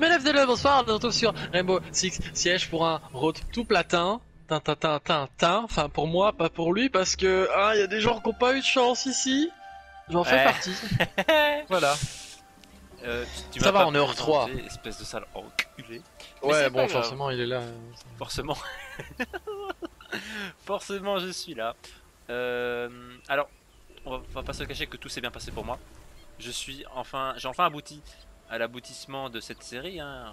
Mesdames et messieurs, bonsoir, on est retour sur Rainbow Six Siege pour un Road to Platine. Enfin pour moi, pas pour lui, parce que il y a des gens qui n'ont pas eu de chance ici. J'en fais partie. Voilà. Ça va, on est hors 3. Espèce de sale enculé. Ouais, bon, forcément, il est là. Forcément. Forcément, je suis là. Alors, on va pas se cacher que tout s'est bien passé pour moi. J'ai enfin abouti à l'aboutissement de cette série. Hein.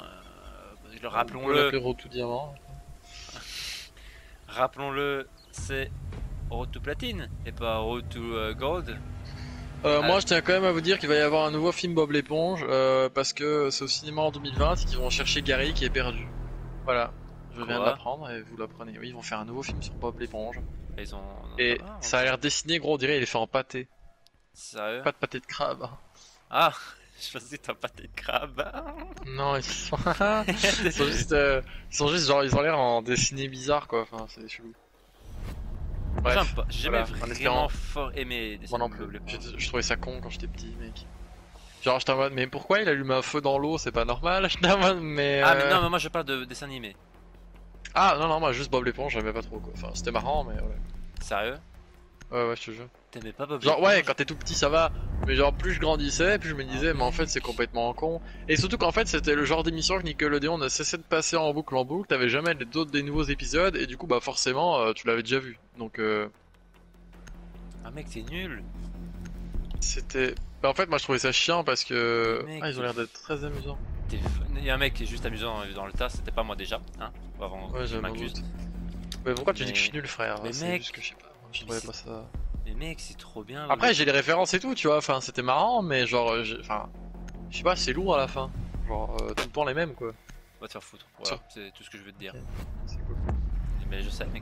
Rappelons-le. Rappelons-le, c'est Road to Platine et pas Road to Gold. Moi je tiens quand même à vous dire qu'il va y avoir un nouveau film Bob l'éponge parce que c'est au cinéma en 2020 et qu'ils vont chercher Gary qui est perdu. Voilà, je viens de l'apprendre et vous l'apprenez. Oui, ils vont faire un nouveau film sur Bob l'éponge. Et ça a l'air dessiné gros, on dirait il est fait en pâté. Sérieux? Pas de pâté de crabe. Ah, je pensais que t'as un pâté de crabe. Non, ils sont juste genre ils ont l'air en dessiné bizarre quoi, enfin c'est chelou. Bref, j'ai jamais vraiment fort aimé les films. Je trouvais ça con quand j'étais petit, mec. Genre, j'étais en mode, mais pourquoi il allume un feu dans l'eau? C'est pas normal. J'étais en mode, mais. Ah, mais non, mais moi je parle de dessin animé. Ah, non, non, moi juste Bob l'éponge, j'aimais pas trop quoi. Enfin, c'était marrant, mais ouais. Sérieux? Ouais, je te jure. T'aimais pas Bob l'éponge? Genre, ouais, quand t'es tout petit, ça va. Mais genre, plus je grandissais, plus je me disais, mais en fait, c'est complètement con. Et surtout qu'en fait, c'était le genre d'émission que Nickelodeon ne cessait de passer en boucle en boucle. T'avais jamais des nouveaux épisodes, et du coup, bah forcément, tu l'avais déjà vu. Donc, Ah, mec, t'es nul! C'était. Bah, en fait, moi je trouvais ça chiant parce que. Mec, ils ont l'air d'être très amusants. Il y a un mec qui est juste amusant dans le tas, c'était pas moi déjà, hein? Avant que je m'accuse. Mais pourquoi tu dis que je suis nul, frère? Mais mec, juste que je sais pas. Je trouvais pas ça. Mais mec, c'est trop bien. Après, j'ai les références et tout, tu vois. Enfin, c'était marrant, mais genre, enfin, je sais pas, c'est lourd à la fin. Genre, tout le temps les mêmes, quoi. Va te faire foutre. Voilà, c'est tout ce que je veux te dire. Okay. C'est cool. Mais je sais, mec.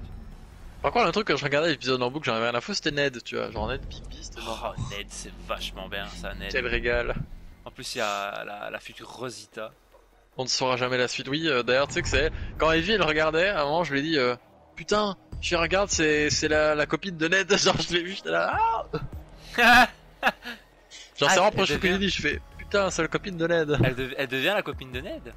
Par contre, le truc que je regardais l'épisode en boucle, j'en avais rien à foutre, c'était Ned, tu vois. Genre Ned, Pipi, c'était marrant. Oh, Ned, c'est vachement bien ça, Ned. Quel régal. En plus, il y a la future Rosita. On ne saura jamais la suite, oui. D'ailleurs, tu sais que c'est. Quand Evie, elle regardait, à un moment, je lui ai dit putain, je regarde, c'est la copine de Ned. Genre, je l'ai vu, j'étais là. Ah genre, c'est vraiment proche que j'ai dit, je fais putain, c'est la copine de Ned. Elle devient la copine de Ned.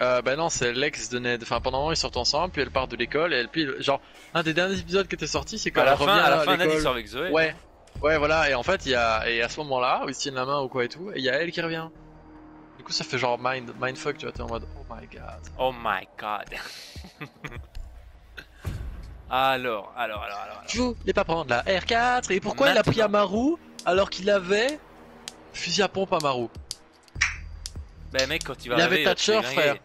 Bah non, c'est l'ex de Ned. Enfin, pendant un moment ils sortent ensemble, puis elle part de l'école et elle puis genre un des derniers épisodes qui était sorti, c'est quand elle revient à la fin. Ned il sort avec Zoé. Ouais, ouais, voilà. Et en fait, il y a et à ce moment-là, où ils se tiennent la main ou quoi et tout, et il y a elle qui revient. Du coup, ça fait genre mindfuck, tu vois, t'es en mode oh my god. alors. Je voulais pas prendre la R4 et pourquoi il a pris Amaru alors qu'il avait fusil à pompe Amaru? Bah mec, quand il va arriver, il y avait Thatcher, frère.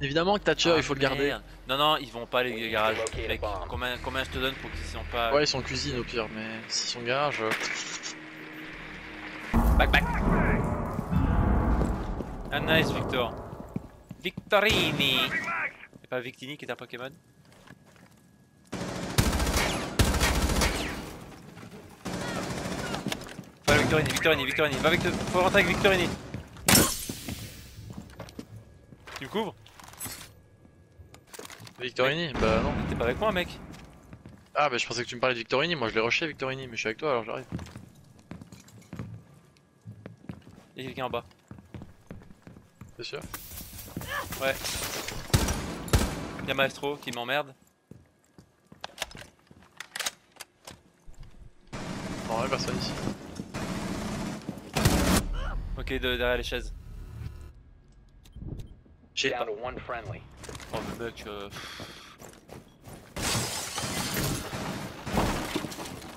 Évidemment que Thatcher, il faut le garder. Non, non, ils vont pas les garages. Mec, combien je te donne pour qu'ils sont pas. Ouais, ils sont cuisine au pire, mais s'ils sont garage. Back. Ah, nice, Victor. Victorini. C'est pas Victini qui est un Pokémon? Pas Victorini, Victorini. Va avec toi, faut rentrer avec Victorini. Tu me couvres? Victorini? Bah non. T'es pas avec moi, mec. Ah bah je pensais que tu me parlais de Victorini, moi je l'ai rushé Victorini, mais je suis avec toi alors j'arrive. Y'a quelqu'un en bas. T'es sûr? Ouais. Y'a Maestro qui m'emmerde. Non, y'a personne ici. Ok, derrière les chaises. J'ai pas. Oh le mec.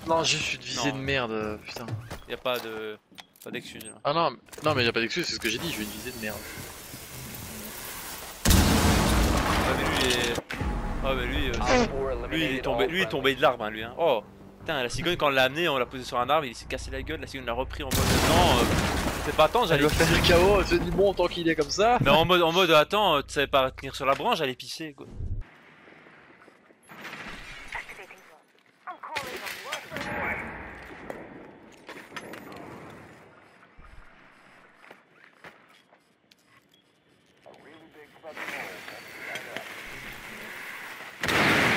Non, je suis de visée de merde, putain. Y'a pas de. Pas d'excuse là. Ah non, non mais y'a pas d'excuse, c'est ce que j'ai dit, je vais une visée de merde. Ah mais lui il est. Ah mais lui. Lui il est tombé de l'arbre, hein, lui. Hein. Oh putain, la cigogne quand on l'a amené, on l'a posé sur un arbre, il s'est cassé la gueule, la cigogne l'a repris en mode non. Pas attends, j'allais faire le chaos, elle se dit bon tant qu'il est comme ça. Mais en mode attends, tu savais pas tenir sur la branche, j'allais pisser quoi.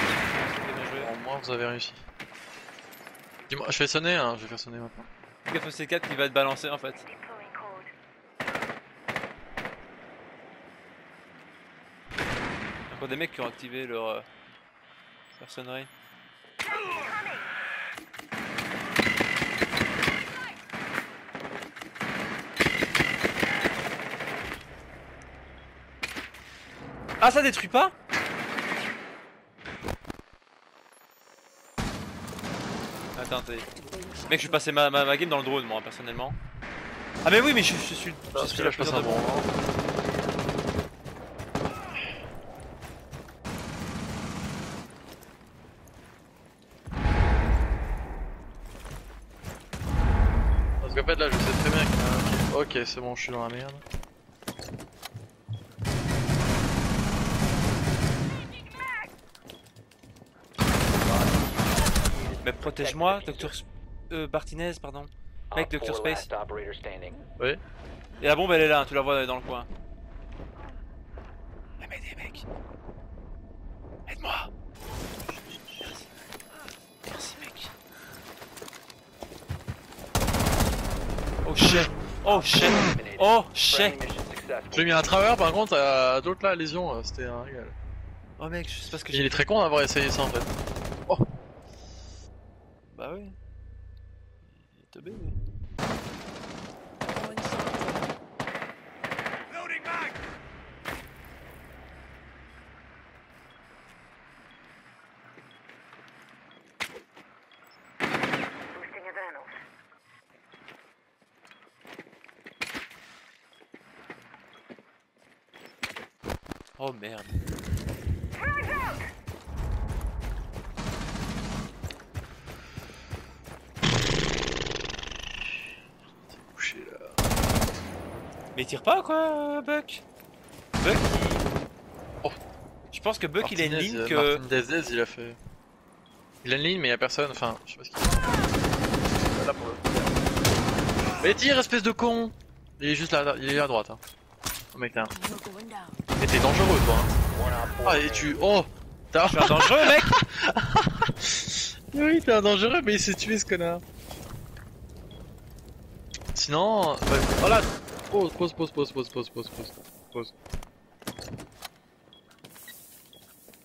Au moins vous avez réussi. Dis-moi, je fais sonner, hein, je vais faire sonner maintenant. Gaffe au C4 qui va te balancer en fait. Encore des mecs qui ont activé leur sonnerie. Ah, ça détruit pas? Attends. Mec, je suis passé ma game dans le drone, moi, personnellement. Ah, mais oui, mais je suis. Je suis là, je passe un bon moment. Parce qu'en fait, là, je sais très bien que. Ok, c'est bon, je suis dans la merde. Mais protège-moi, Dr. Martinez, pardon. Mec, Dr. Space. Oui. Et la bombe, elle est là, tu la vois dans le coin. Ah, m'aider, mec. Aide-moi. Merci. Merci, mec. Oh shit. Oh shit. Oh shit. J'ai mis un travers, par contre, à d'autres là, lésion, c'était un régal. Oh mec, je sais pas ce que j'ai. Il est très con d'avoir essayé ça en fait. Oh. Bah oui. Il est teubé. Oh merde. Mais il tire pas quoi, Buck? Buck il... Oh. Je pense que Buck Martinez, il a une ligne que... Martinez, il a fait... Il a une ligne mais il y a personne, enfin je sais pas ce qu'il... Là pour le... Mais tire espèce de con. Il est juste là, il est à droite hein. Oh mec là. Mais t'es dangereux toi hein. Ah et tu... Oh t'as... T'es un dangereux mec. Oui t'es un dangereux mais il s'est tué ce connard. Sinon... Oh là. Pause.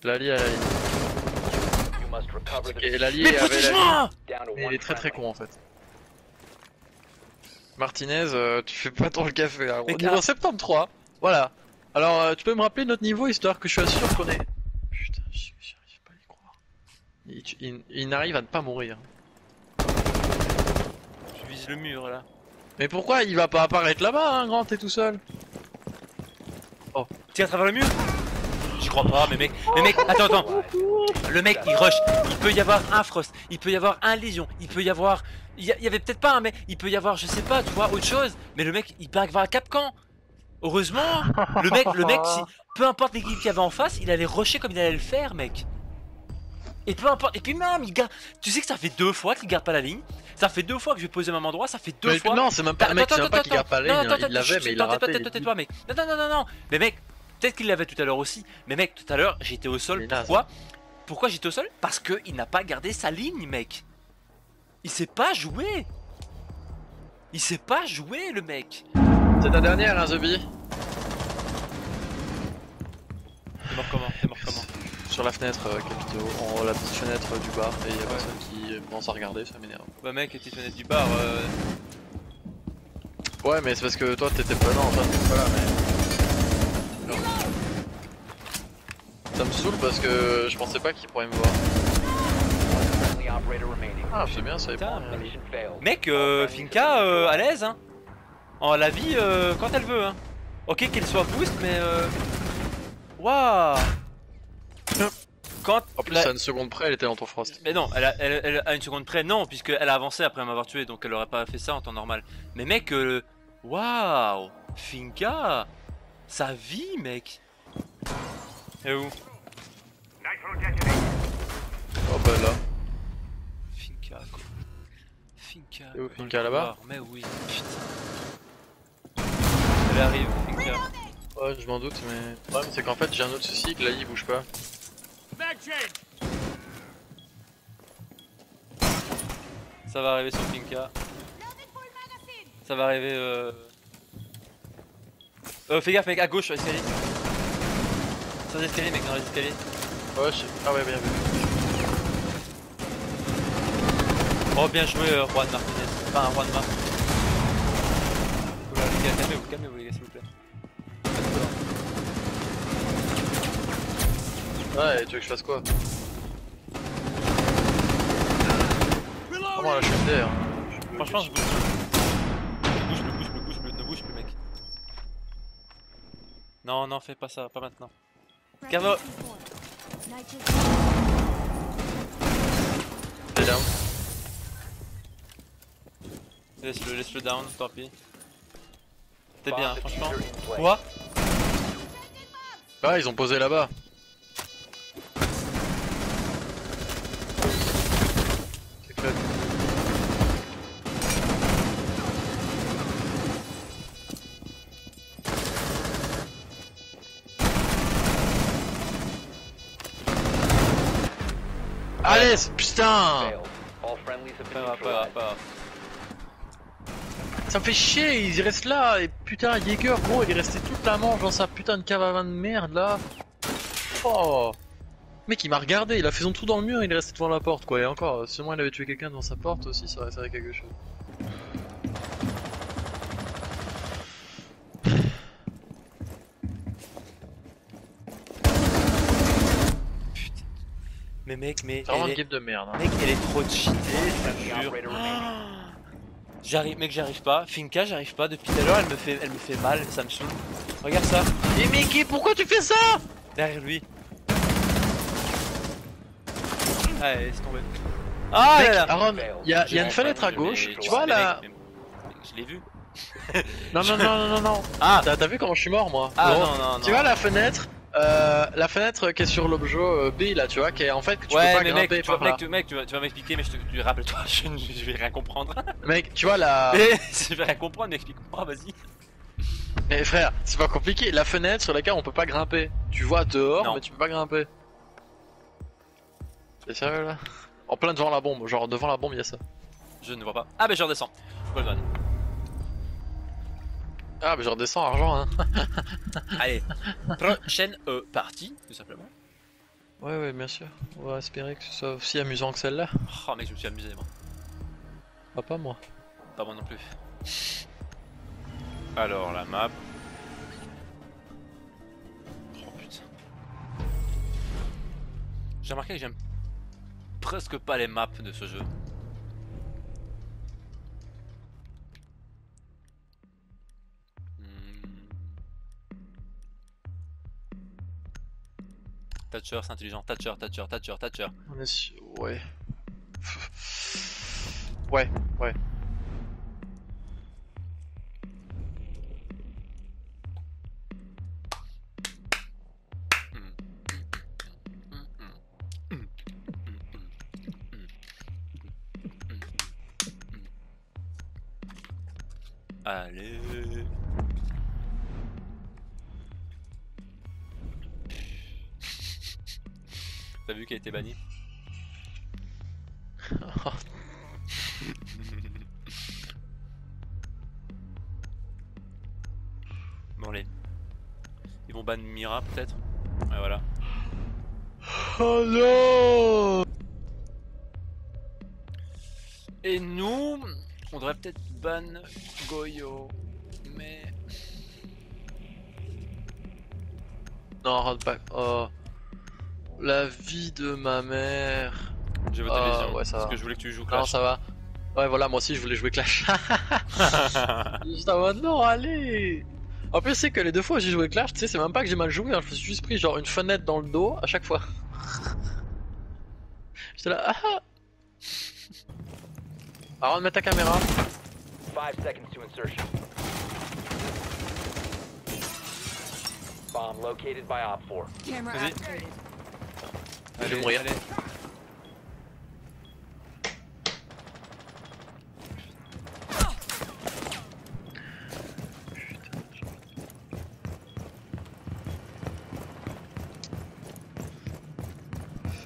L'allié à la ligne. Et l'allié avec la ligne. Il est très très con en fait. Martinez, tu fais pas trop le café là. On est en septembre 3. Voilà. Alors tu peux me rappeler notre niveau histoire que je suis sûr qu'on est. Putain, j'arrive pas à y croire. Il n'arrive à ne pas mourir. Je vise le mur là. Mais pourquoi il va pas apparaître là-bas, hein, grand, t'es tout seul? Oh. Tiens, à travers le mur? J'y crois pas, mais mec. Mais mec, attends. Le mec, il rush. Il peut y avoir un Frost, il peut y avoir un Légion, il peut y avoir. Il y avait peut-être pas un, mais il peut y avoir, je sais pas, tu vois, autre chose. Mais le mec, il part vers un Capcan. Heureusement, le mec, si... peu importe l'équipe qu'il y avait en face, il allait rusher comme il allait le faire, mec. Et peu importe, et puis même il garde. Tu sais que ça fait deux fois qu'il garde pas la ligne. Ça fait deux fois que je vais poser au même endroit. Ça fait deux fois. Non, c'est même pas un mec qui garde pas la ligne. Il l'avait, mais il l'a raté. Tais-toi, mec. Non. Mais mec, peut-être qu'il l'avait tout à l'heure aussi. Mais mec, tout à l'heure j'étais au sol. Pourquoi? Pourquoi j'étais au sol? Parce que il n'a pas gardé sa ligne, mec. Il sait pas jouer. Il sait pas jouer, le mec. C'est ta dernière, hein, Zubi. T'es mort comment? Sur la fenêtre, la petite fenêtre du bar, et y'a personne qui commence à regarder, ça m'énerve. Bah mec, la petite fenêtre du bar... Ouais mais c'est parce que toi t'étais pas là, enfin t'étais pas là mais... Non. Ça me saoule parce que je pensais pas qu'ils pourraient me voir. Ah c'est bien, ça y est. Mec, Finka, à l'aise hein. En la vie, quand elle veut hein. Ok qu'elle soit boost mais... Waouh. Quand en plus à une seconde près elle était dans ton Frost. Mais non, elle à une seconde près non, puisqu'elle a avancé après m'avoir tué, donc elle aurait pas fait ça en temps normal. Mais mec, waouh, Finka, sa vie mec. Et où? Oh bah là. Finka quoi. Finka. Et où Finka là-bas? Mais oui, putain. Elle arrive, Finka. Ouais, je m'en doute, mais le problème c'est qu'en fait j'ai un autre souci que là il bouge pas. Ça va arriver sur Finka. Ça va arriver fais gaffe mec, à gauche, escalier. Sans escalier, mec, dans les escaliers. Ouais, je... Ah ouais, bien vu. Oh, bien joué, Juan Martinez. Enfin, Juan Martinez. Oula, les gars, calmez-vous, les gars, s'il vous plaît. Ouais, tu veux que je fasse quoi? Comment là, je suis en terre. Franchement, je bouge plus. Ne bouge plus, mec. Non, non, fais pas ça, pas maintenant. Cavo! T'es down. Laisse-le down, tant pis. T'es bien, franchement. Quoi? Ah, ils ont posé là-bas. C'est clair. Allez, putain! Pas. Ça me fait chier, ils restent là et putain Jäger gros il est resté toute la manche dans sa putain de cave à vin de merde là. Oh mec il m'a regardé, il a fait son trou dans le mur, il est resté devant la porte quoi, et encore si au moins il avait tué quelqu'un devant sa porte aussi ça aurait servi à quelque chose. Putain. Mais mec mais. C'est vraiment une game de merde hein. Mec elle est trop cheatée, je te jure. J'arrive, mec, j'arrive pas. Finka, j'arrive pas. Depuis tout à l'heure, elle me fait mal. Ça me saoule. Regarde ça. Et Mickey, pourquoi tu fais ça? Derrière lui. Allez, laisse tomber. Ah mec, là, Aaron, y a une fenêtre à gauche. Tu vois là. Je l'ai vu. non. Ah, t'as vu comment je suis mort, moi? Ah bon, non. Tu vois la fenêtre qui est sur l'objet B là, tu vois, qui est en fait que tu peux pas grimper par là. Mec, tu vas m'expliquer, mais tu rappelle-toi, je vais rien comprendre. Mec, tu vois la... je vais rien comprendre, mais explique-moi, vas-y. Mais frère, c'est pas compliqué, la fenêtre sur laquelle on peut pas grimper. Tu vois dehors, non. Mais tu peux pas grimper. T'es sérieux là? En plein devant la bombe, genre devant la bombe, il y a ça. Je ne vois pas. Ah, mais je redescends. Ah bah je redescends argent hein. Allez, prochaine partie tout simplement. Ouais bien sûr, on va espérer que ce soit aussi amusant que celle-là. Oh mec je me suis amusé moi. Ah pas moi. Pas moi non plus. Alors la map. Oh putain. J'ai remarqué que j'aime presque pas les maps de ce jeu. Thatcher, c'est intelligent. Thatcher. On est sûr, ouais. ouais. Allez. T'as vu qu'elle a été bannie? Bon allez. Ils vont ban Mira peut-être? Ouais voilà. Oh non. Et nous, on devrait peut-être ban Goyo. Mais... Non, hold back. Oh. La vie de ma mère. J'ai voté les gens, parce que je voulais que tu joues Clash. Non, ça va. Ouais, voilà, moi aussi je voulais jouer Clash. Juste en mode non, allez. En plus, c'est que les deux fois où j'ai joué Clash, tu sais, c'est même pas que j'ai mal joué, hein, je me suis juste pris genre une fenêtre dans le dos à chaque fois. J'étais là, ah. Aaron, mets ta caméra. 5 seconds to insertion. Bomb located by Op 4. Vas-y. Je vais mourir.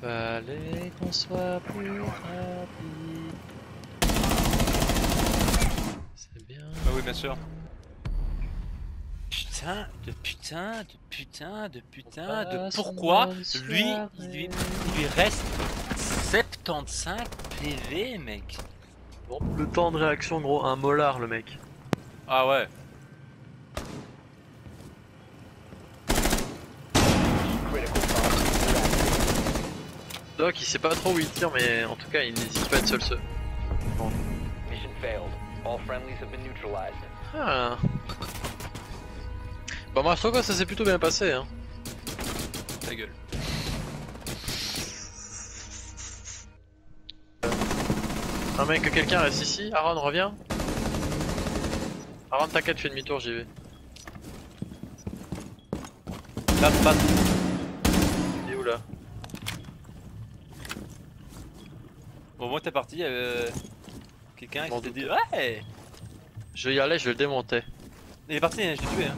Fallait qu'on soit plus rapide. C'est bien. Ah oui, bien sûr. Putain. de pourquoi lui il lui reste 75 PV, mec. Bon, le temps de réaction, gros, un molar le mec. Ah ouais. Doc, il sait pas trop où il tire, mais en tout cas il n'hésite pas à être seul. Bon. Ah. Bah moi je trouve que ça s'est plutôt bien passé hein. Ta gueule. Ah mec, que quelqu'un reste ici. Aaron reviens. Aaron t'inquiète, fais demi-tour, j'y vais. Là, pas. Il est où là? Bon moi t'es parti, quelqu'un qui t'a dit ouais. Je y allais, je le démontais. Il est parti, je l'ai tué hein.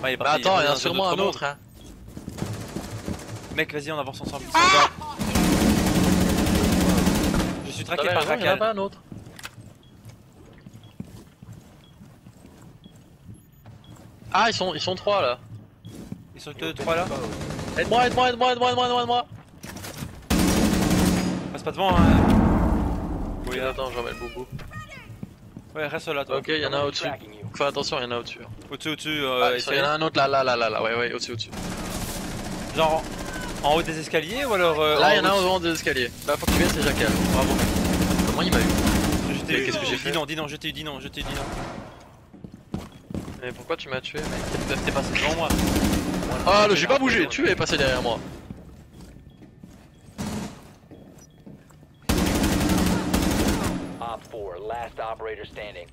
Bah, il est parti, bah attends, il y en a sûrement un autre hein. Mec vas-y on avance ensemble. Ah je suis traqué par Jackal. Il y en a pas un autre. Ah ils sont trois là. Ils sont trois là. Aide-moi, aide-moi, aide-moi, aide-moi, aide-moi, aide-moi. Passe pas devant hein. Oui attends, j'en mets le boubou. Ouais reste là toi. Ok y'en a un au-dessus. Fais attention, y'en a au-dessus. Au-dessus, au-dessus. Y'en a un autre là, là, ouais, au-dessus, au-dessus. Genre en haut des escaliers ou alors. Là y'en a un en haut des escaliers. Là faut que tu viennes, c'est Jackal. Bravo. Comment il m'a eu? Je t'ai eu, qu'est-ce que j'ai fait? Dis non, je t'ai eu, dis non. Mais pourquoi tu m'as tué mec? T'es passé devant moi. Ah le j'ai pas bougé, tu es passé derrière moi. Last operator standing.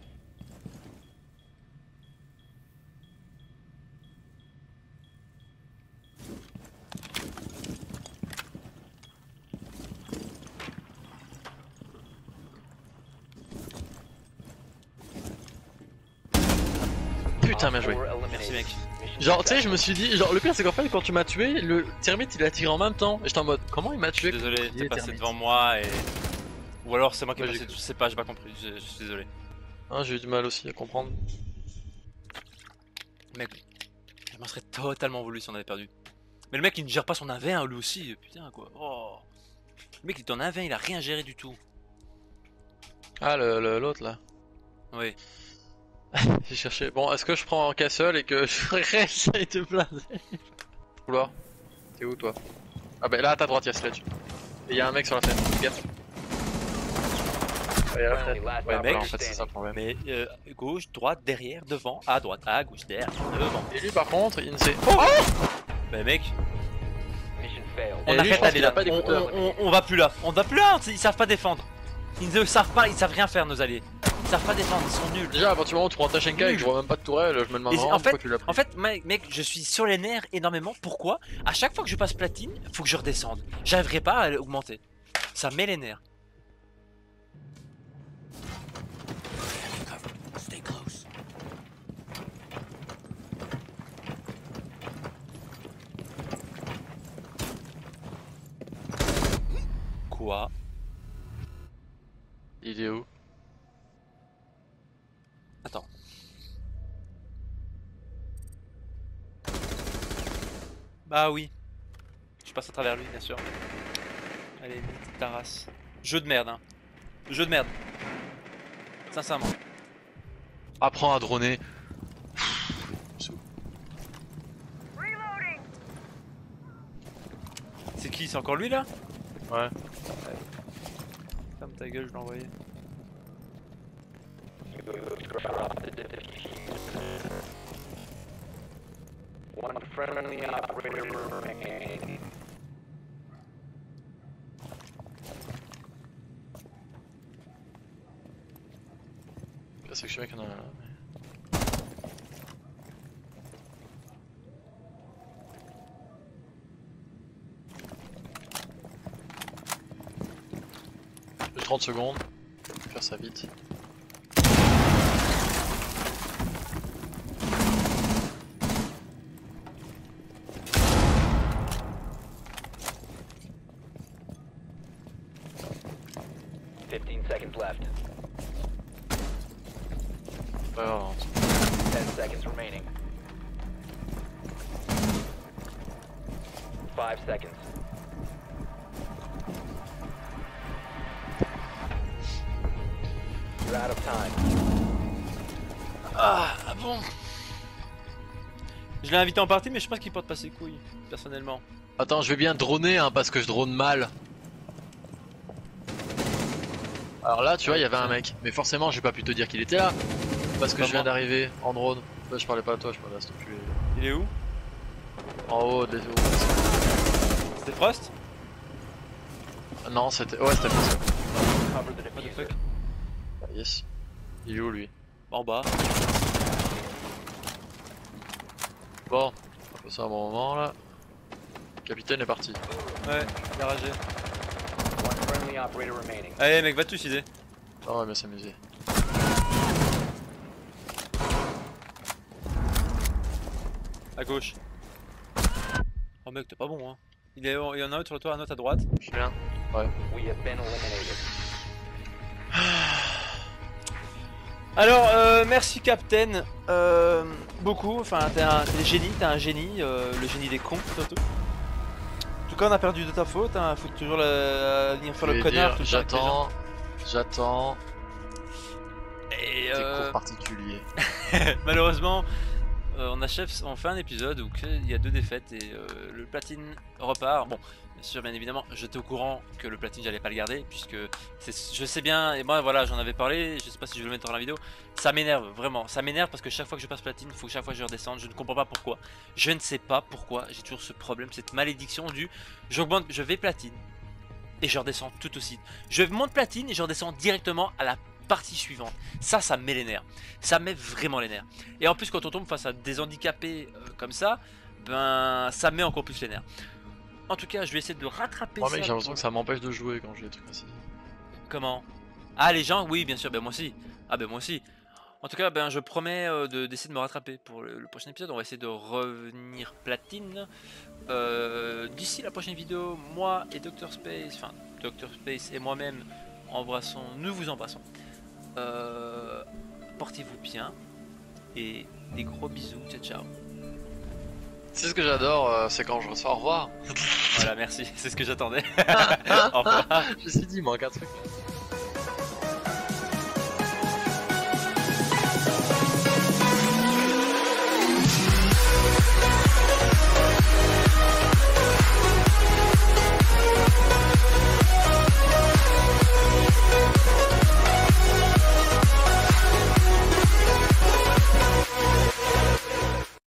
Putain bien joué. Merci mec. Genre tu sais je me suis dit, genre le pire c'est qu'en fait quand tu m'as tué, le Thermite il a tiré en même temps. Et j'étais en mode comment il m'a tué? Désolé, t'es passé devant moi et... Ou alors c'est moi qui ai passé, je sais pas, j'ai pas compris, je suis désolé. Ah j'ai eu du mal aussi à comprendre. Mec, je m'en serais totalement voulu si on avait perdu. Mais le mec il ne gère pas son 1v1 hein, lui aussi, putain quoi. Oh. Le mec il est en 1v1, il a rien géré du tout. Ah l'autre là. Oui. J'ai cherché, bon est-ce que je prends en castle et que je réessaye de blaser. Couloir, t'es où toi? Ah bah là à ta droite y'a Sledge. Et y'a un mec sur la scène, gaffe. Ouais mec, en fait c'est ça le problème. Mais gauche, droite, derrière, devant, à droite, à gauche, derrière, devant. Et lui par contre, il ne sait. Oh, oh bah mec, on arrête d'aller là. On va plus là. On va plus là. Ils savent pas défendre. Ils ne savent pas. Ils savent rien faire nos alliés. Ils savent pas défendre. Ils sont nuls. Déjà à partir du moment où tu prends ta Shenka et que je vois même pas de tourelle, je me demande vraiment pourquoi tu l'as pris. En fait mec, je suis sur les nerfs énormément. Pourquoi? À chaque fois que je passe platine, faut que je redescende. J'arriverai pas à augmenter. Ça met les nerfs. Quoi? Il est où? Attends. Bah oui. Je passe à travers lui, bien sûr. Allez, petite tarasse. Jeu de merde, hein. Jeu de merde. Sincèrement. Apprends à droner. C'est qui? C'est encore lui là? Ouais. Ferme ta gueule, je l'ai envoyé. C'est que je suis mec en a... J'ai 30 secondes, je vais faire ça vite. 5 seconds. You're out of time. Ah bon. Je l'ai invité en partie mais je pense qu'il porte pas ses couilles, personnellement. Attends, je vais bien droner hein, parce que je drone mal. Alors là tu vois il y avait un mec, mais forcément j'ai pas pu te dire qu'il était là. Parce que je viens d'arriver en drone. Là je parlais pas à toi, je parlais à cet enculé. Il est où? En haut, des... C'était Frost? Non, c'était... Ouais, c'était Frost. What the fuck? Yes. Il est où lui? En bas. Bon, on va passer un bon moment là. Le capitaine est parti. Ouais, il a ragé. Allez mec, va te suicider. Ah ouais, mais s'amuser. À gauche. Oh mec, t'es pas bon hein. Il y en a un autre sur le toit, un autre à droite. Je viens. Ouais. Alors, merci Captain. Beaucoup. Enfin, t'es un génie. Le génie des cons, surtout. En tout cas, on a perdu de ta faute. Hein. Faut toujours venir faire le connard. J'attends. Et cours particulier. Malheureusement. On fait un épisode où il y a 2 défaites et le platine repart. Bon, bien sûr, bien évidemment, j'étais au courant que le platine j'allais pas le garder puisque je sais bien, et moi voilà, j'en avais parlé, je sais pas si je vais le mettre dans la vidéo. Ça m'énerve vraiment, ça m'énerve parce que chaque fois que je passe platine, il faut que chaque fois je redescende, je ne comprends pas pourquoi. Je ne sais pas pourquoi, j'ai toujours ce problème, cette malédiction du j'augmente, je vais platine et je redescends tout aussi. Je monte platine et je redescends directement à la partie suivante. Ça met les nerfs, ça met vraiment les nerfs, et en plus quand on tombe face à des handicapés comme ça, ben ça met encore plus les nerfs. En tout cas je vais essayer de rattraper ça. Oh mec, j'ai l'impression que ça m'empêche de jouer quand j'ai des trucs ainsi. Comment? Ah les gens, oui bien sûr, ben moi aussi. Ah ben moi aussi. En tout cas ben je promets d'essayer de me rattraper pour le prochain épisode. On va essayer de revenir platine d'ici la prochaine vidéo. Moi et Dr. Space, enfin Dr. Space et moi-même embrassons, nous vous embrassons. Portez-vous bien et des gros bisous, ciao ciao. C'est ce que j'adore, c'est quand je reçois au revoir. Voilà, merci, c'est ce que j'attendais. Au revoir. Je me suis dit, il manque un truc.